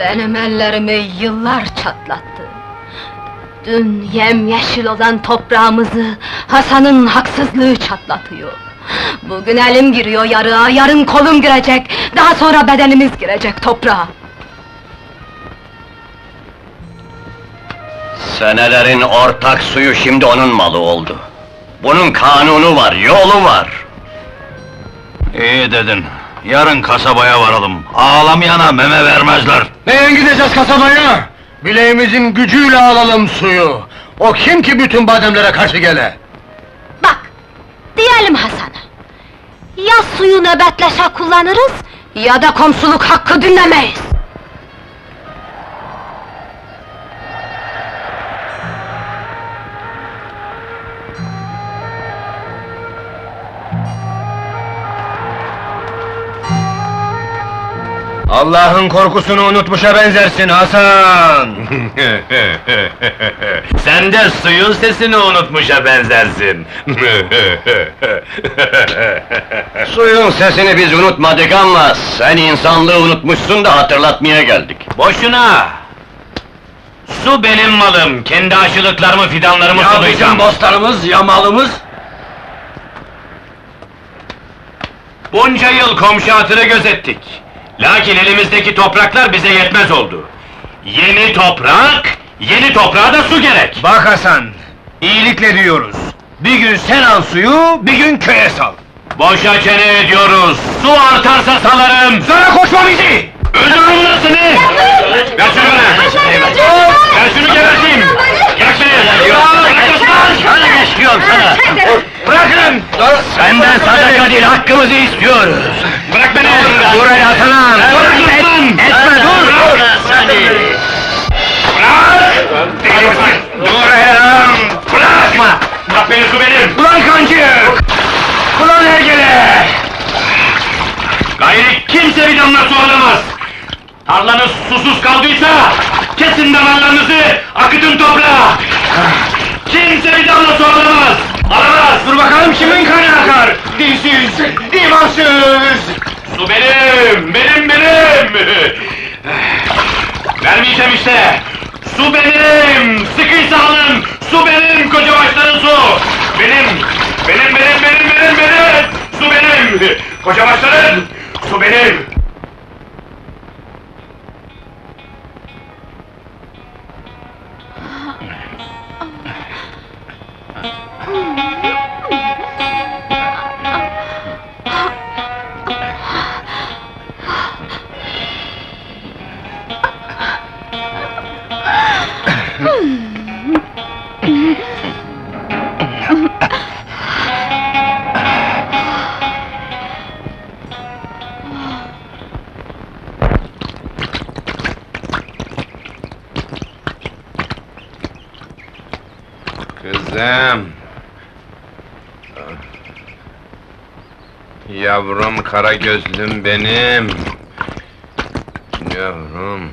Benim ellerimi yıllar çatlattı. Dün yemyeşil olan toprağımızı Hasan'ın haksızlığı çatlatıyor. Bugün elim giriyor yarığa, yarın kolum girecek, daha sonra bedenimiz girecek toprağa. Senelerin ortak suyu şimdi onun malı oldu. Bunun kanunu var, yolu var. İyi dedin. Yarın kasabaya varalım. Ağlamayana meme vermezler. Neye gideceğiz kasabaya? Bileğimizin gücüyle alalım suyu. O kim ki bütün bademlere karşı gele? Bak, diyelim Hasan'a. Ya suyu nöbetleşe kullanırız, ya da komşuluk hakkı dinlemeyiz. Allah'ın korkusunu unutmuşa benzersin Hasan! Sen de suyun sesini unutmuşa benzersin! Suyun sesini biz unutmadık ama sen insanlığı unutmuşsun da hatırlatmaya geldik. Boşuna! Su benim malım, kendi aşılıklarımı, fidanlarımı sulayacağım! Ya bizim dostlarımız, ya malımız! Bunca yıl komşu hatırı gözettik. Lakin elimizdeki topraklar bize yetmez oldu. Yeni toprak, yeni toprağa da su gerek! Bak Hasan, iyilikle diyoruz. Bir gün sen al suyu, bir gün köye sal. Boşa çene ediyoruz, su artarsa salarım! Sana koşma bizi! Öldürürüm lan seni! Ver şunu bana! Ver şunu geberteyim! Bırak beni! Sana geçiyorum sana! Bırakın! Senden sadaka değil, hakkımızı istiyoruz! Bırak beni! Dur el Hasan'ım! Etme, dur! Bırak! Dur elam! Bırakma! Bırak beni, su benim! Ulan kancı! Ulan hergele! Gayri kimse bir damla su alamaz! Tarlanız susuz kaldıysa, kesin damarlarınızı, akıtın toprağa! Kimse bir damla su alamaz! Alamaz! Dur bakalım kimin kanı akar! Dinsiz, divansız! Su benim, benim! Vermeyeceğim işte! Su benim! Sıkıysa alın! Su benim, Kocabaşların su! Benim! Su benim! Kocabaşların! Su benim! Yavrum, kara gözlüm benim! Yavrum!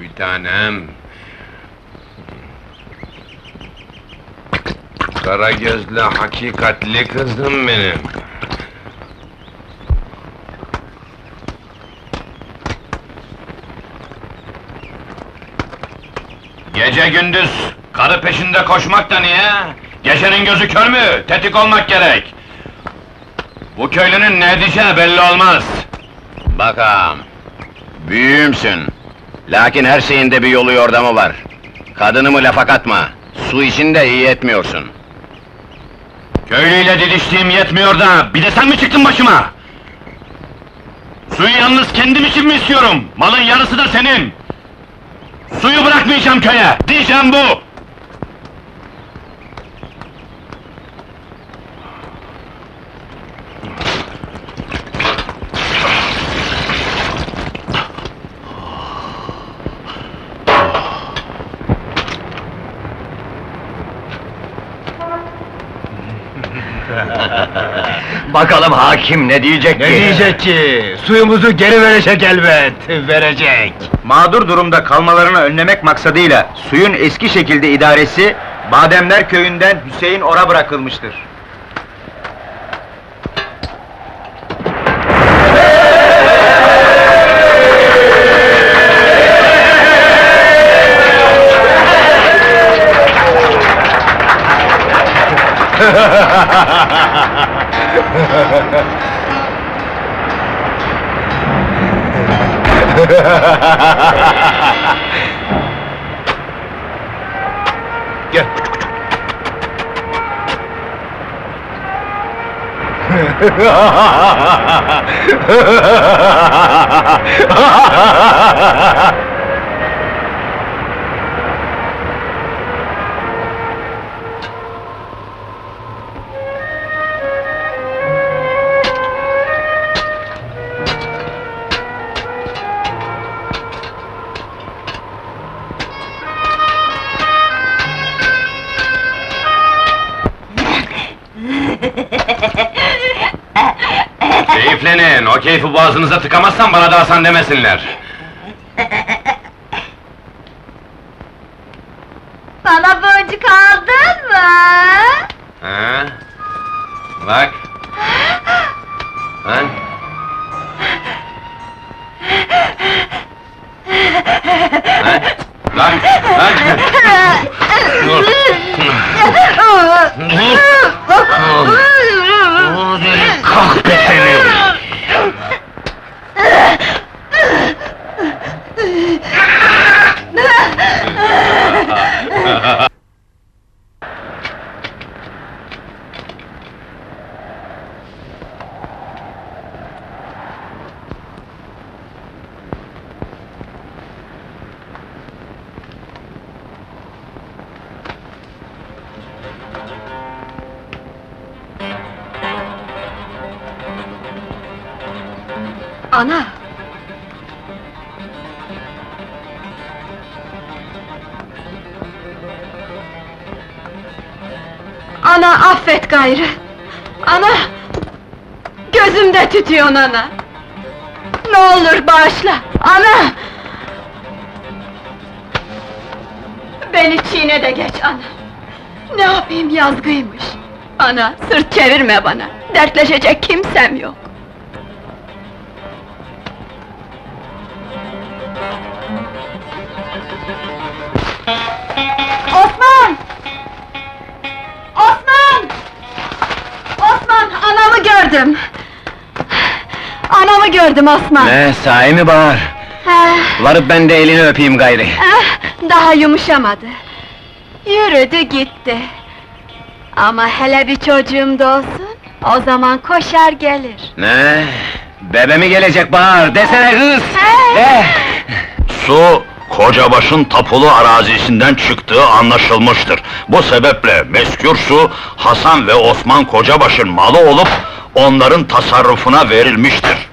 Bir tanem! Kara gözlü, hakikatli kızım benim! Gece gündüz, karı peşinde koşmak da niye? Gecenin gözü kör mü? Tetik olmak gerek! Bu köylünün ne diyeceği belli olmaz! Bakam, büyüğümsün! Lakin her şeyin de bir yolu yordamı var! Kadınımı lafa katma! Su için de iyi etmiyorsun! Köylüyle didiştiğim yetmiyor da, bir de sen mi çıktın başıma? Suyu yalnız kendim için mi istiyorum? Malın yarısı da senin! Suyu bırakmayacağım köye! Diyeceğim bu! Bakalım hakim ne diyecek ki? Ne diyecek ki? Suyumuzu geri verecek elbet! Verecek! Mağdur durumda kalmalarını önlemek maksadıyla suyun eski şekilde idaresi Bademler Köyü'nden Hüseyin Or'a bırakılmıştır. Gel. Keyiflenin, o keyfi boğazınıza tıkamazsan bana da Hasan demesinler. Bana boncuk aldın mı? Ha? Bak! Lan! Lan! Lan! Lan! Dur! Kahpeteni! Ana! Ana, affet gayrı! Ana! Gözümde tütüyorsun ana! Ne olur bağışla! Ana! Beni çiğne de geç ana! Ne yapayım, yazgıymış! Ana, sırt çevirme bana! Dertleşecek kimsem yok! Osman! Osman! Osman, anamı gördüm! Anamı gördüm Osman! Ne, sahi mi Bahar? Varıp ben de elini öpeyim gayri! Daha yumuşamadı! Yürüdü gitti! Ama hele bir çocuğum da olsun, o zaman koşar gelir! Ne? Bebe mi gelecek Bahar? Desene kız! De! Su, Kocabaşı'nın tapulu arazisinden çıktığı anlaşılmıştır. Bu sebeple meskûr su, Hasan ve Osman Kocabaşı'nın malı olup, onların tasarrufuna verilmiştir.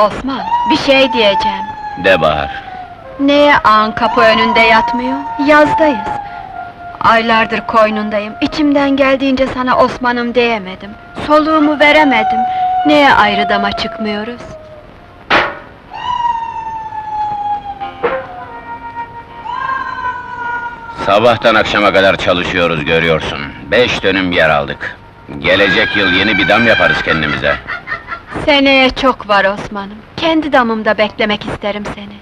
Osman, bir şey diyeceğim. De Bahar. Neye ağın kapı önünde yatmıyor? Yazdayız. Aylardır koynundayım, içimden geldiğince sana Osman'ım diyemedim. Soluğumu veremedim. Neye ayrı dama çıkmıyoruz? Sabahtan akşama kadar çalışıyoruz görüyorsun. 5 dönüm yer aldık. Gelecek yıl yeni bir dam yaparız kendimize. Seneye çok var Osman'ım, kendi damımda beklemek isterim seni.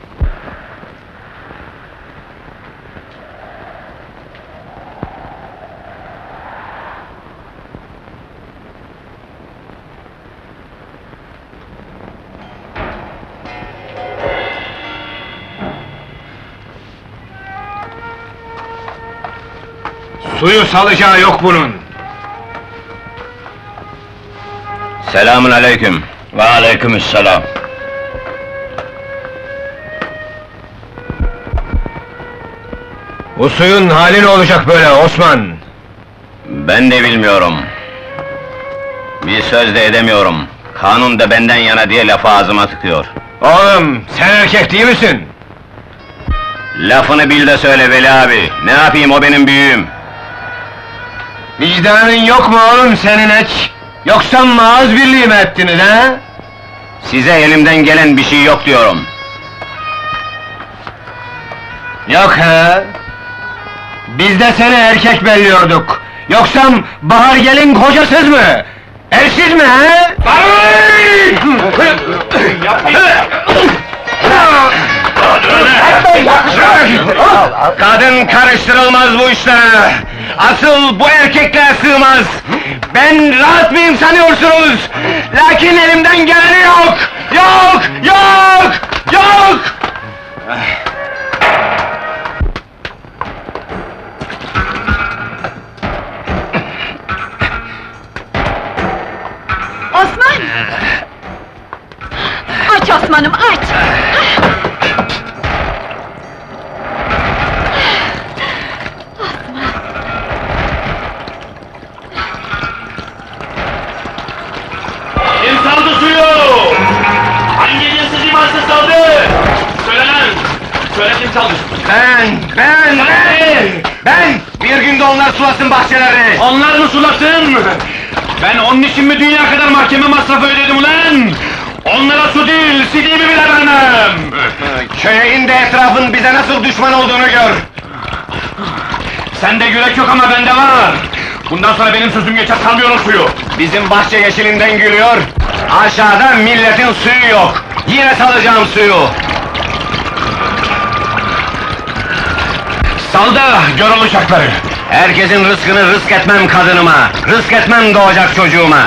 Suyu salacağı yok bunun! Selamun aleyküm! Ve aleykümüsselam! Bu suyun hali ne olacak böyle Osman? Ben de bilmiyorum. Bir söz de edemiyorum. Kanun da benden yana diye lafı ağzıma tıkıyor. Oğlum, sen erkek değil misin? Lafını bil de söyle Veli abi, ne yapayım, o benim büyüğüm. Vicdanın yok mu oğlum senin hiç? Yoksa mağaz birliği mi ettiniz ha? Size elimden gelen bir şey yok diyorum. Yok ha? Biz de seni erkek belliyorduk. Yoksa Bahar gelin kocasız mı? Ersiz mi ha? Kadın karıştırılmaz bu işlere! Asıl bu erkekler sığmaz! Ben rahat mıyım sanıyorsunuz? Lakin elimden geleni yok! Yok! Yok! Yok! Osman! Aç Osman'ım, aç! Ben! Bir günde onlar sulasın bahçelerini! Onlar mı sulasın? Ben onun için mi dünya kadar mahkeme masrafı ödedim ulan? Onlara su değil, sidiğimi bile vermem! Köye in de etrafın bize nasıl düşman olduğunu gör! Sende yürek yok ama bende var! Bundan sonra benim sözüm geçer, sanmıyorum suyu! Bizim bahçe yeşilinden gülüyor, aşağıda milletin suyu yok! Yine salacağım suyu! Sal da gör olacakları! Herkesin rızkını rızk etmem kadınıma, rızk etmem doğacak çocuğuma!